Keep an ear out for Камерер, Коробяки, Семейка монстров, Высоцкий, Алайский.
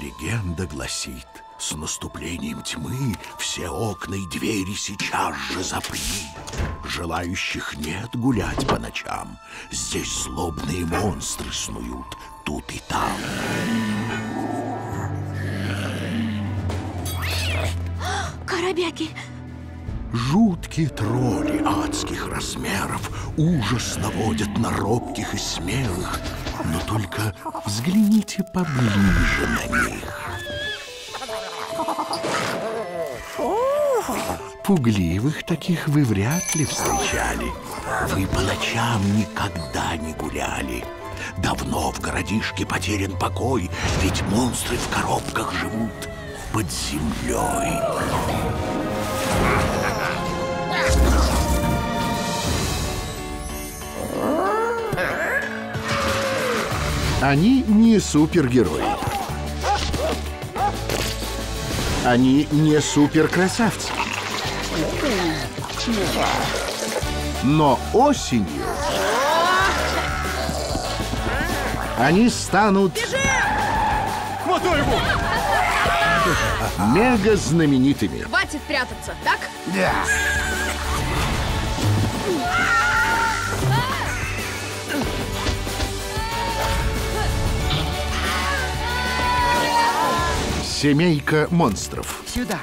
Легенда гласит, с наступлением тьмы все окна и двери сейчас же запри. Желающих нет гулять по ночам. Здесь злобные монстры снуют тут и там. Коробяки! Жуткие тролли адских размеров ужас наводят на робких и смелых. Но только взгляните поближе на них. Пугливых таких вы вряд ли встречали. Вы по ночам никогда не гуляли. Давно в городишке потерян покой, ведь монстры в коробках живут под землей. Они не супергерои. Они не суперкрасавцы. Но осенью они станут мега знаменитыми. Хватит прятаться, так? Да. Семейка монстров. Сюда.